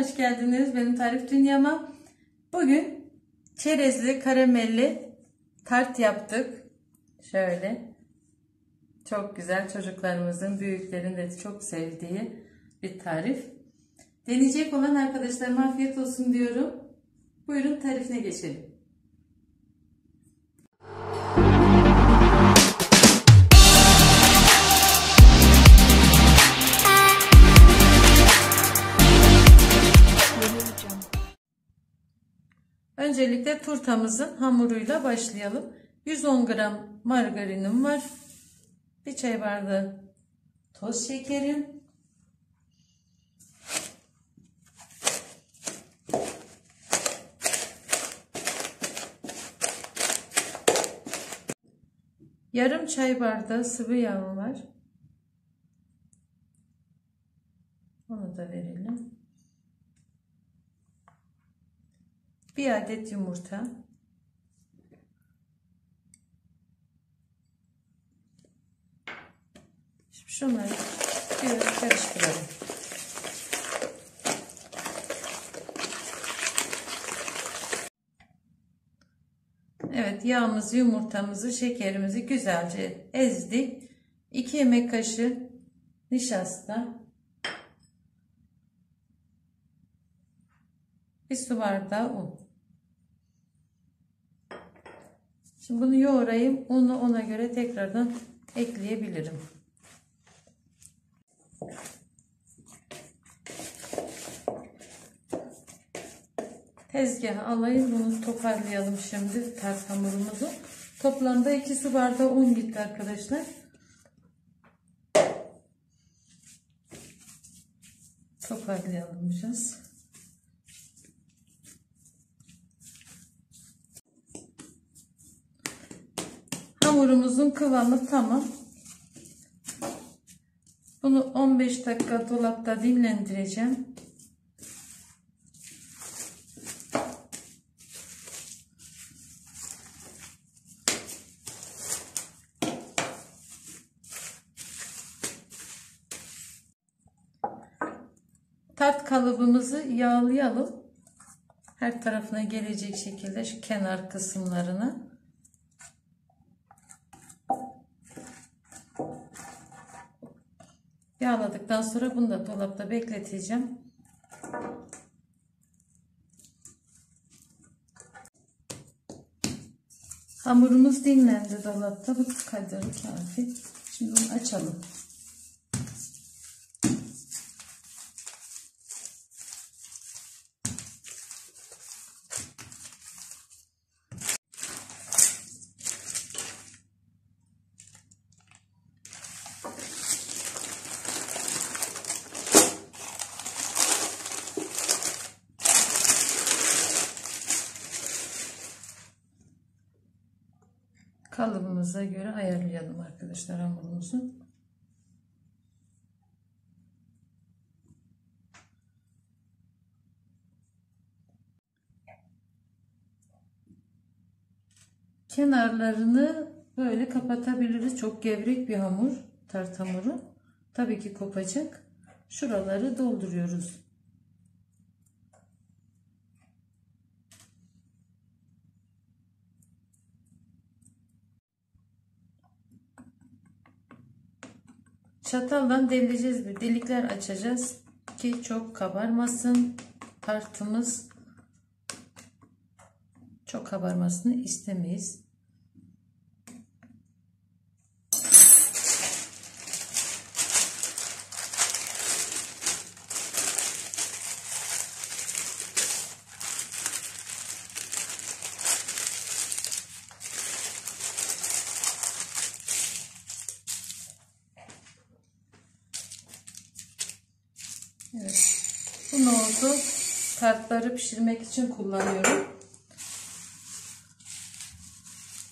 hoş geldiniz benim tarif dünyama. Bugün çerezli karamelli tart yaptık. Şöyle çok güzel, çocuklarımızın, büyüklerin de çok sevdiği bir tarif. Deneyecek olan arkadaşlarıma afiyet olsun diyorum. Buyurun tarifine geçelim. Öncelikle turtamızın hamuruyla başlayalım. 110 gram margarinim var. 1 çay bardağı toz şekerim. 1/2 çay bardağı sıvı yağım var. Onu da verelim. 1 adet yumurta, şunları biraz karıştıralım. Evet, yağımızı, yumurtamızı, şekerimizi güzelce ezdik. 2 yemek kaşığı nişasta, 1 su bardağı un. Şimdi bunu yoğurayım. Unu ona göre tekrardan ekleyebilirim. Tezgaha alayım. Bunu toparlayalım şimdi tart hamurumuzu. Toplamda 2 su bardağı un gitti arkadaşlar. Toparlayalım biraz. Hamurumuzun kıvamı tamam. Bunu 15 dakika dolapta dinlendireceğim. Tart kalıbımızı yağlayalım. Her tarafına gelecek şekilde şu kenar kısımlarını. Yağladıktan sonra bunu da dolapta bekleteceğim. Hamurumuz dinlendi dolapta. Bu kadar kafi. Şimdi bunu açalım. Kalıbımıza göre ayarlayalım arkadaşlar hamurumuzu. Kenarlarını böyle kapatabiliriz. Çok gevrek bir hamur, tart hamuru. Tabii ki kopacak. Şuraları dolduruyoruz. Çataldan deleceğiz, bir delikler açacağız ki çok kabarmasın tartımız. Çok kabarmasını istemeyiz. Evet. Bu nohutu tartları pişirmek için kullanıyorum.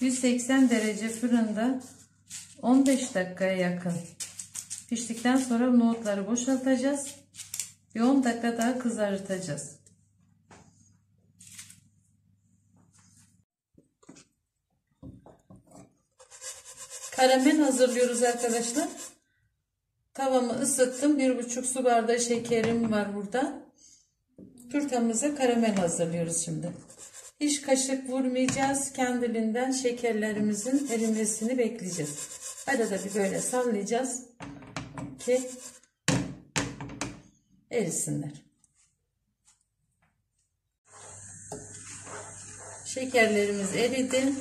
180 derece fırında 15 dakikaya yakın piştikten sonra nohutları boşaltacağız. Bir 10 dakika daha kızartacağız. Karamel hazırlıyoruz arkadaşlar. Tavamı ısıttım. 1,5 su bardağı şekerim var burada. Turtamıza karamel hazırlıyoruz şimdi. Hiç kaşık vurmayacağız. Kendiliğinden şekerlerimizin erimesini bekleyeceğiz. Arada bir böyle sallayacağız ki erisinler. Şekerlerimiz eridi.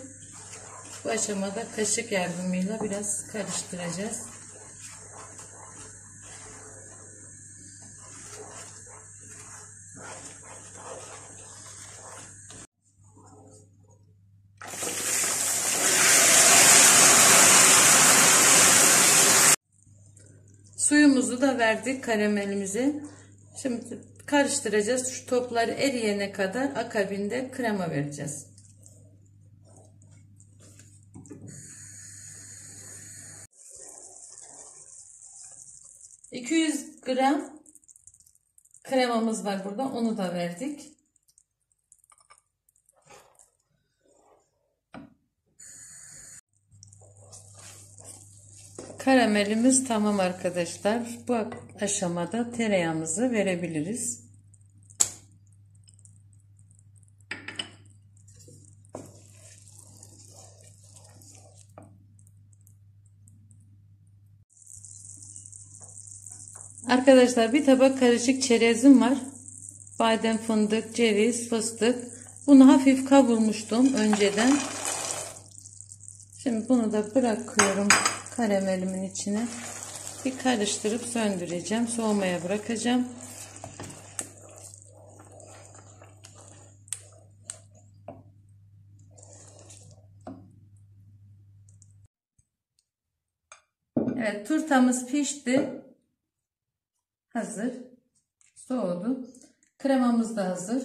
Bu aşamada kaşık yardımıyla biraz karıştıracağız. Suyumuzu da verdik karamelimizi. Şimdi karıştıracağız. Şu topları eriyene kadar akabinde krema vereceğiz. ...200 gram... kremamız var burada. Onu da verdik. Karamelimiz tamam arkadaşlar. Bu aşamada tereyağımızı verebiliriz. Arkadaşlar bir tabak karışık çerezim var. Badem, fındık, ceviz, fıstık. Bunu hafif kavurmuştum önceden. Şimdi bunu da bırakıyorum karamelimin içine. Bir karıştırıp söndüreceğim. Soğumaya bırakacağım. Evet, turtamız pişti. Hazır. Soğudu. Kremamız da hazır.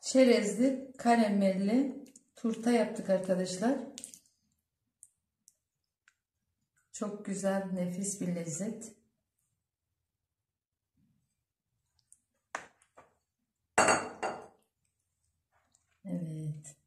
Çerezli, karamelli turta yaptık arkadaşlar. Çok güzel, nefis bir lezzet. Evet.